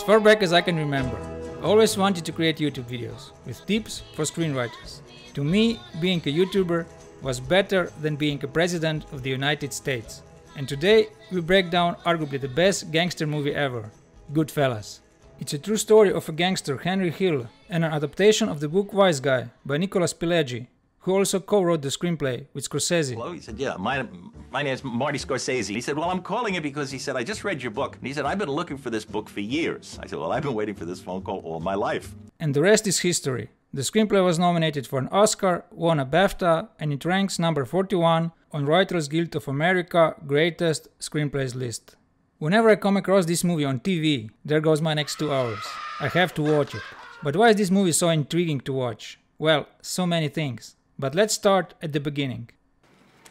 As far back as I can remember, I always wanted to create YouTube videos with tips for screenwriters. To me, being a YouTuber was better than being a president of the United States. And today we break down arguably the best gangster movie ever, Goodfellas. It's a true story of a gangster, Henry Hill, and an adaptation of the book Wise Guy by Nicolas Pileggi, who also co-wrote the screenplay with Scorsese. Hello? He said, yeah, my name's Marty Scorsese. He said, well, I'm calling you because, he said, I just read your book. And he said, I've been looking for this book for years. I said, well, I've been waiting for this phone call all my life. And the rest is history. The screenplay was nominated for an Oscar, won a BAFTA, and it ranks number 41 on Writers Guild of America Greatest Screenplays list. Whenever I come across this movie on TV, there goes my next 2 hours. I have to watch it. But why is this movie so intriguing to watch? Well, so many things. But let's start at the beginning.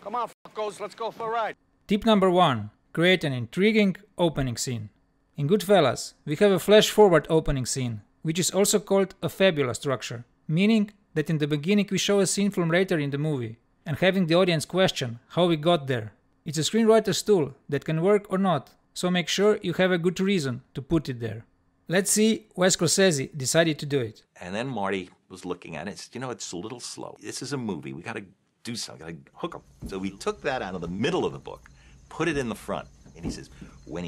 Come on, fuckos, let's go for a ride. Tip number 1. Create an intriguing opening scene. In Goodfellas, we have a flash-forward opening scene, which is also called a fabula structure, meaning that in the beginning we show a scene from later in the movie, and having the audience question how we got there. It's a screenwriter's tool that can work or not, so make sure you have a good reason to put it there. Let's see why Scorsese decided to do it. And then Marty was looking at it and said, you know, it's a little slow. This is a movie. We got to do something. We got to hook them. So we took that out of the middle of the book, put it in the front. And he says, when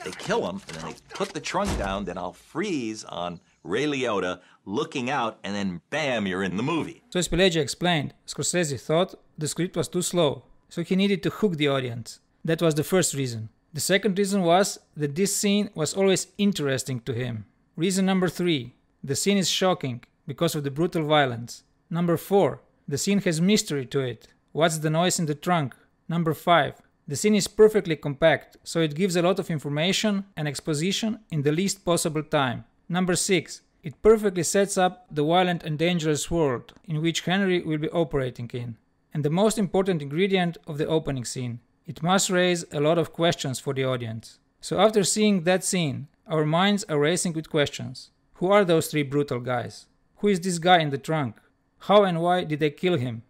they kill him, and then they put the trunk down, then I'll freeze on Ray Liotta looking out, and then bam, you're in the movie. So as Pileggi explained, Scorsese thought the script was too slow, so he needed to hook the audience. That was the first reason. The second reason was that this scene was always interesting to him. Reason number 3. The scene is shocking because of the brutal violence. Number 4. The scene has mystery to it. What's the noise in the trunk? Number 5. The scene is perfectly compact, so it gives a lot of information and exposition in the least possible time. Number 6. It perfectly sets up the violent and dangerous world in which Henry will be operating in. And the most important ingredient of the opening scene. It must raise a lot of questions for the audience. So after seeing that scene, our minds are racing with questions. Who are those three brutal guys? Who is this guy in the trunk? How and why did they kill him?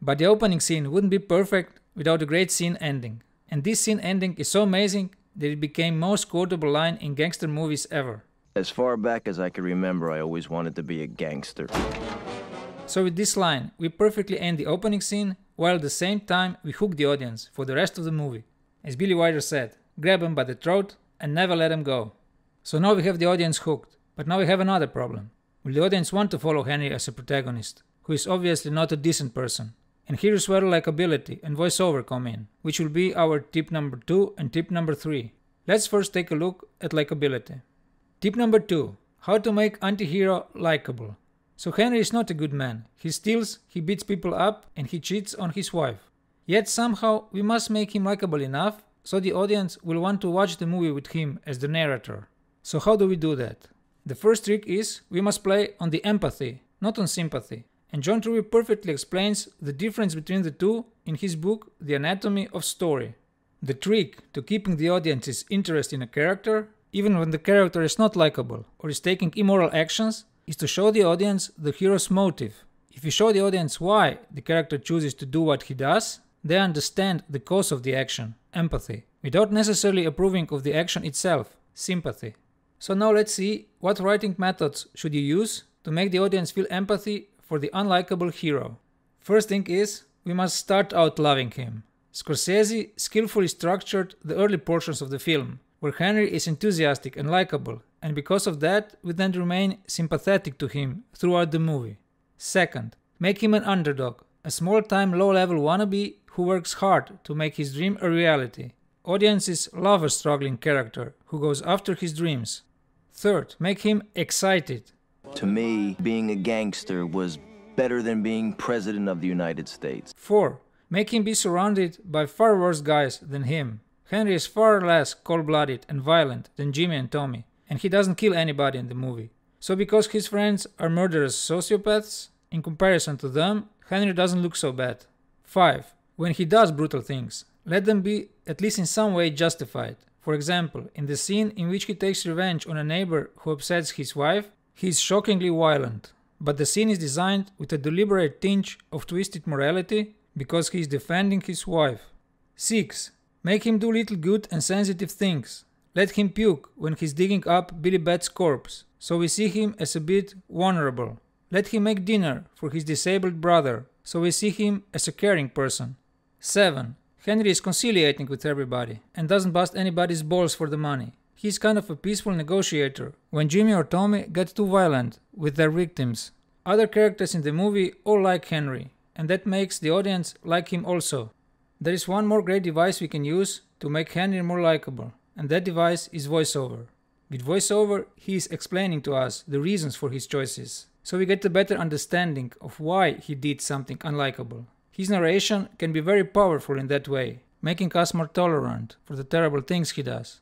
But the opening scene wouldn't be perfect without a great scene ending. And this scene ending is so amazing that it became the most quotable line in gangster movies ever. As far back as I can remember, I always wanted to be a gangster. So with this line, we perfectly end the opening scene, while at the same time we hook the audience for the rest of the movie. As Billy Wilder said, grab him by the throat and never let him go. So now we have the audience hooked, but now we have another problem. Will the audience want to follow Henry as a protagonist, who is obviously not a decent person? And here is where likability and voiceover come in, which will be our tip number 2 and tip number 3. Let's first take a look at likability. Tip number 2. How to make anti-hero likable. So Henry is not a good man. He steals, he beats people up, and he cheats on his wife. Yet somehow we must make him likable enough so the audience will want to watch the movie with him as the narrator. So how do we do that? The first trick is we must play on the empathy, not on sympathy. And John Truby perfectly explains the difference between the two in his book The Anatomy of Story. The trick to keeping the audience's interest in a character, even when the character is not likable or is taking immoral actions, is to show the audience the hero's motive. If you show the audience why the character chooses to do what he does, they understand the cause of the action, empathy, without necessarily approving of the action itself, sympathy. So now let's see what writing methods should you use to make the audience feel empathy for the unlikable hero. First thing is, we must start out loving him. Scorsese skillfully structured the early portions of the film, where Henry is enthusiastic and likable, and because of that, we then remain sympathetic to him throughout the movie. Second, make him an underdog, a small-time low-level wannabe who works hard to make his dream a reality. Audiences love a struggling character who goes after his dreams. Third, make him excited. To me, being a gangster was better than being president of the United States. 4. Make him be surrounded by far worse guys than him. Henry is far less cold-blooded and violent than Jimmy and Tommy, and he doesn't kill anybody in the movie. So because his friends are murderous sociopaths, in comparison to them, Henry doesn't look so bad. 5. When he does brutal things, let them be at least in some way justified. For example, in the scene in which he takes revenge on a neighbor who upsets his wife, he is shockingly violent. But the scene is designed with a deliberate tinge of twisted morality because he is defending his wife. 6. Make him do little good and sensitive things, let him puke when he's digging up Billy Bat's corpse, so we see him as a bit vulnerable. Let him make dinner for his disabled brother, so we see him as a caring person. 7. Henry is conciliating with everybody and doesn't bust anybody's balls for the money. He's kind of a peaceful negotiator when Jimmy or Tommy get too violent with their victims. Other characters in the movie all like Henry, and that makes the audience like him also. There is one more great device we can use to make Henry more likable, and that device is voiceover. With voiceover, he is explaining to us the reasons for his choices, so we get a better understanding of why he did something unlikable. His narration can be very powerful in that way, making us more tolerant for the terrible things he does.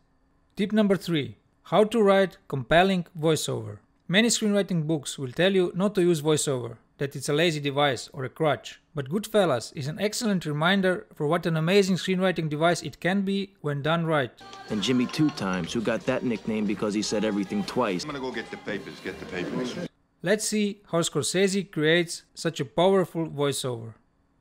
Tip number 3. How to write compelling voiceover. Many screenwriting books will tell you not to use voiceover, that it's a lazy device or a crutch, but Goodfellas is an excellent reminder for what an amazing screenwriting device it can be when done right. And Jimmy Two Times, who got that nickname because he said everything twice. I'm gonna go get the papers, get the papers. Let's see how Scorsese creates such a powerful voiceover.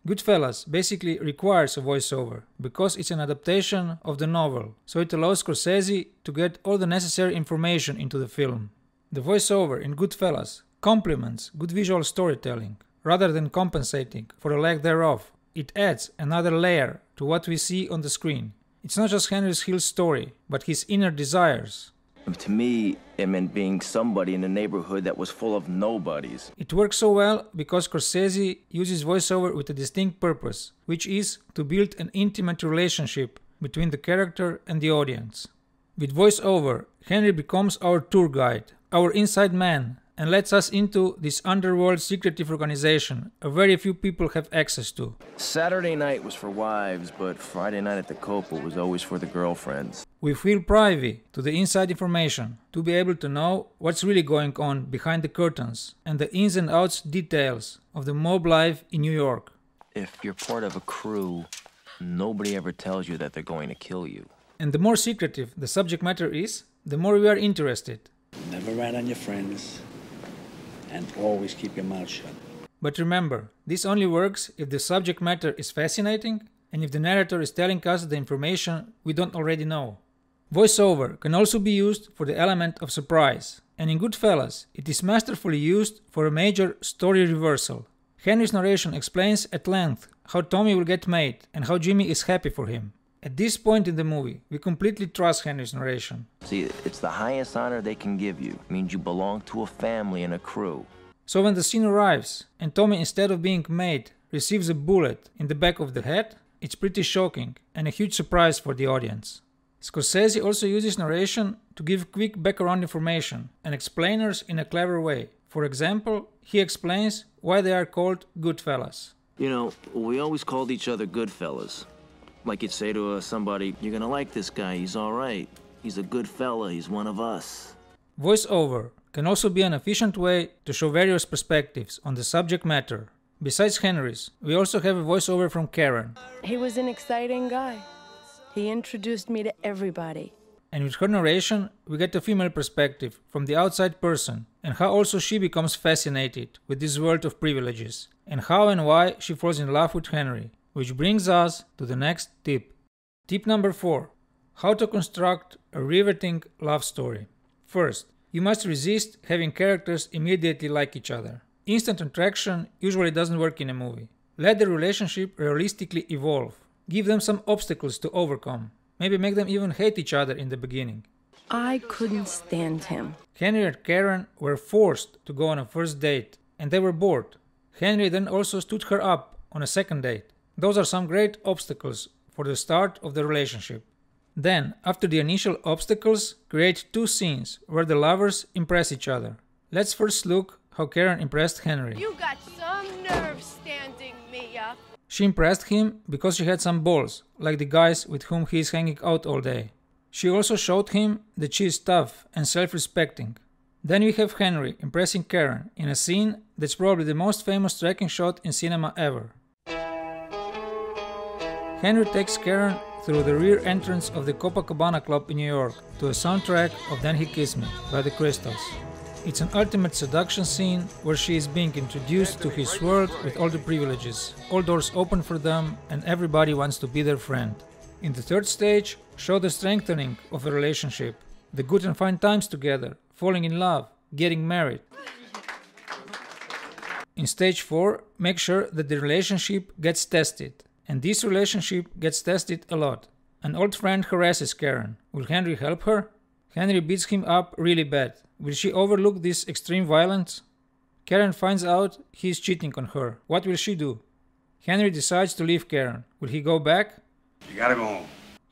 Goodfellas basically requires a voiceover because it's an adaptation of the novel, so it allows Scorsese to get all the necessary information into the film. The voiceover in Goodfellas complements good visual storytelling rather than compensating for a lack thereof. It adds another layer to what we see on the screen. It's not just Henry Hill's story, but his inner desires. To me, it meant being somebody in a neighborhood that was full of nobodies. It works so well because Scorsese uses voiceover with a distinct purpose, which is to build an intimate relationship between the character and the audience. With voiceover, Henry becomes our tour guide, our inside man, and lets us into this underworld secretive organization a very few people have access to. Saturday night was for wives, but Friday night at the Copa was always for the girlfriends. We feel privy to the inside information, to be able to know what's really going on behind the curtains and the ins and outs details of the mob life in New York. If you're part of a crew, nobody ever tells you that they're going to kill you. And the more secretive the subject matter is, the more we are interested. Never rat on your friends. And always keep your mouth shut. But remember, this only works if the subject matter is fascinating and if the narrator is telling us the information we don't already know. Voiceover can also be used for the element of surprise, and in Goodfellas it is masterfully used for a major story reversal. Henry's narration explains at length how Tommy will get made and how Jimmy is happy for him. At this point in the movie, we completely trust Henry's narration. See, it's the highest honor they can give you. It means you belong to a family and a crew. So when the scene arrives and Tommy, instead of being made, receives a bullet in the back of the head, it's pretty shocking and a huge surprise for the audience. Scorsese also uses narration to give quick background information and explainers in a clever way. For example, he explains why they are called Goodfellas. You know, we always called each other Goodfellas. Like you'd say to somebody, you're gonna like this guy, he's alright, he's a good fella, he's one of us. Voiceover can also be an efficient way to show various perspectives on the subject matter. Besides Henry's, we also have a voiceover from Karen. He was an exciting guy. He introduced me to everybody. And with her narration, we get a female perspective from the outside person and how also she becomes fascinated with this world of privileges and how and why she falls in love with Henry. Which brings us to the next tip. Tip number 4. How to construct a riveting love story. First, you must resist having characters immediately like each other. Instant attraction usually doesn't work in a movie. Let the relationship realistically evolve. Give them some obstacles to overcome. Maybe make them even hate each other in the beginning. I couldn't stand him. Henry and Karen were forced to go on a first date, and they were bored. Henry then also stood her up on a second date. Those are some great obstacles for the start of the relationship. Then, after the initial obstacles, create two scenes where the lovers impress each other. Let's first look how Karen impressed Henry. You got some nerve standing me up. She impressed him because she had some balls, like the guys with whom he is hanging out all day. She also showed him that she is tough and self-respecting. Then we have Henry impressing Karen in a scene that's probably the most famous tracking shot in cinema ever. Henry takes Karen through the rear entrance of the Copacabana club in New York to a soundtrack of Then He Kiss Me by The Crystals. It's an ultimate seduction scene where she is being introduced to his world with all the privileges, all doors open for them, and everybody wants to be their friend. In the third stage, show the strengthening of a relationship, the good and fine times together, falling in love, getting married. In stage 4, make sure that the relationship gets tested. And this relationship gets tested a lot. An old friend harasses Karen. Will Henry help her? Henry beats him up really bad. Will she overlook this extreme violence? Karen finds out he is cheating on her. What will she do? Henry decides to leave Karen. Will he go back? You gotta go home.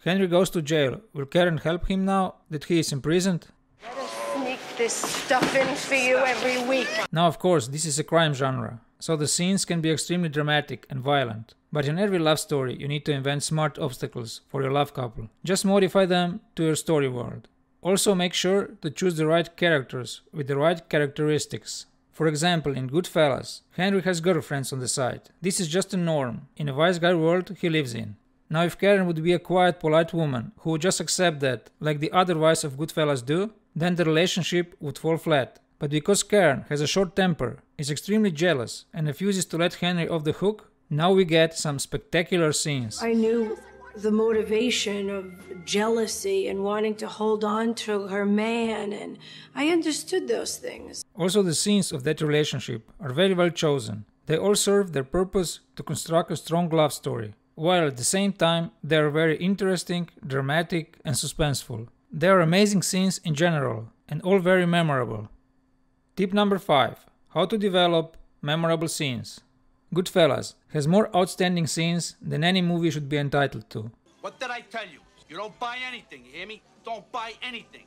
Henry goes to jail. Will Karen help him now that he is imprisoned? I'll sneak this stuff in for you every week. Now, of course, this is a crime genre, so the scenes can be extremely dramatic and violent. But in every love story, you need to invent smart obstacles for your love couple. Just modify them to your story world. Also make sure to choose the right characters with the right characteristics. For example, in Goodfellas, Henry has girlfriends on the side. This is just a norm in a Wise Guy world he lives in. Now if Karen would be a quiet, polite woman who would just accept that, like the other wives of Goodfellas do, then the relationship would fall flat. But because Karen has a short temper, is extremely jealous and refuses to let Henry off the hook, now we get some spectacular scenes. I knew the motivation of jealousy and wanting to hold on to her man, and I understood those things. Also, the scenes of that relationship are very well chosen. They all serve their purpose to construct a strong love story, while at the same time they are very interesting, dramatic and suspenseful. They are amazing scenes in general and all very memorable. Tip number 5. How to develop memorable scenes. Goodfellas has more outstanding scenes than any movie should be entitled to. What did I tell you? You don't buy anything, you hear me? Don't buy anything.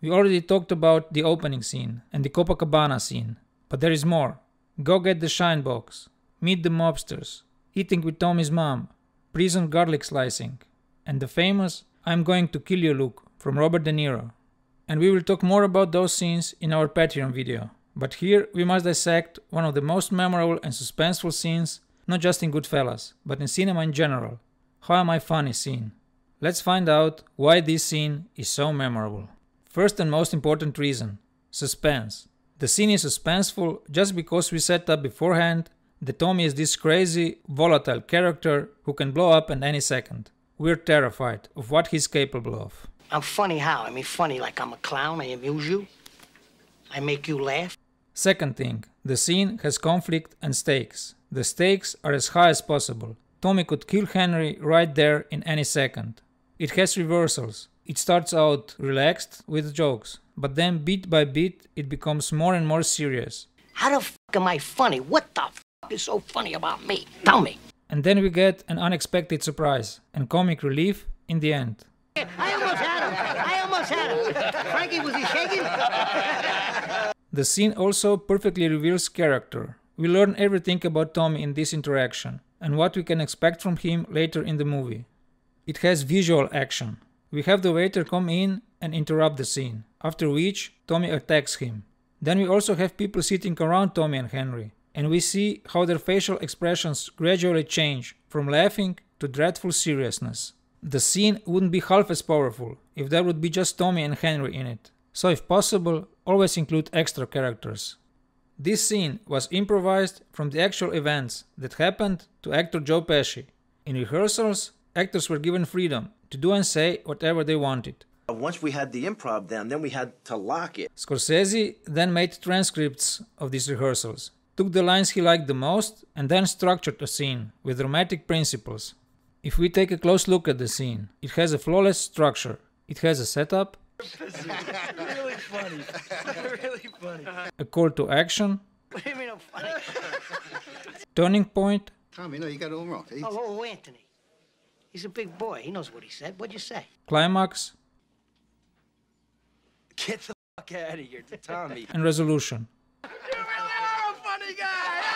We already talked about the opening scene and the Copacabana scene, but there is more. Go get the shine box, meet the mobsters, eating with Tommy's mom, prison garlic slicing, and the famous I'm going to kill you look from Robert De Niro. And we will talk more about those scenes in our Patreon video. But here we must dissect one of the most memorable and suspenseful scenes, not just in Goodfellas, but in cinema in general. How Am I Funny scene. Let's find out why this scene is so memorable. First and most important reason, suspense. The scene is suspenseful just because we set up beforehand that Tommy is this crazy, volatile character who can blow up at any second. We're terrified of what he's capable of. I'm funny how? I mean funny like I'm a clown, I amuse you, I make you laugh. Second thing, the scene has conflict and stakes. The stakes are as high as possible. Tommy could kill Henry right there in any second. It has reversals. It starts out relaxed with jokes, but then bit by bit it becomes more and more serious. How the f*** am I funny? What the f*** is so funny about me? Tell me. And then we get an unexpected surprise and comic relief in the end. I almost had him! I almost had him! Frankie, was he shaking? The scene also perfectly reveals character. We learn everything about Tommy in this interaction and what we can expect from him later in the movie. It has visual action. We have the waiter come in and interrupt the scene, after which Tommy attacks him. Then we also have people sitting around Tommy and Henry, and we see how their facial expressions gradually change from laughing to dreadful seriousness. The scene wouldn't be half as powerful if there would be just Tommy and Henry in it. So if possible, always include extra characters. This scene was improvised from the actual events that happened to actor Joe Pesci. In rehearsals, actors were given freedom to do and say whatever they wanted. Once we had the improv down, then we had to lock it. Scorsese then made transcripts of these rehearsals, took the lines he liked the most, and then structured a scene with dramatic principles. If we take a close look at the scene, it has a flawless structure. It has a setup, really funny. Really funny. A call to action, what do you mean I'm funny? Turning point. Tommy, no, you got it all wrong. Oh, Anthony. He's a big boy. He knows what he said. What'd you say? Climax. Get the fuck out of here, Tommy. And resolution. You really are a funny guy!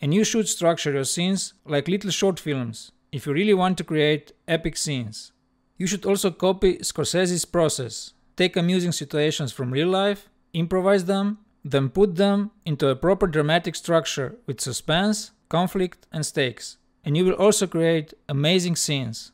And you should structure your scenes like little short films if you really want to create epic scenes. You should also copy Scorsese's process. Take amusing situations from real life, improvise them, then put them into a proper dramatic structure with suspense, conflict and stakes. And you will also create amazing scenes.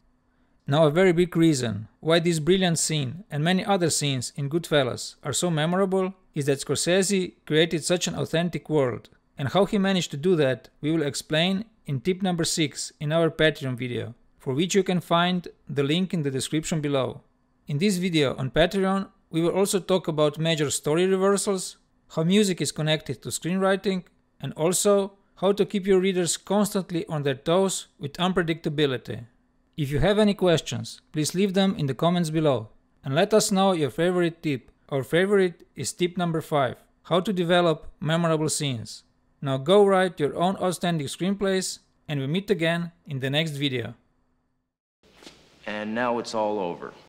Now a very big reason why this brilliant scene and many other scenes in Goodfellas are so memorable is that Scorsese created such an authentic world. And how he managed to do that, we will explain in tip number 6 in our Patreon video. for which you can find the link in the description below. In this video on Patreon, we will also talk about major story reversals, how music is connected to screenwriting, and also how to keep your readers constantly on their toes with unpredictability. If you have any questions, please leave them in the comments below, and let us know your favorite tip. Our favorite is tip number 5, how to develop memorable scenes. Now go write your own outstanding screenplays, and we meet again in the next video. And now it's all over.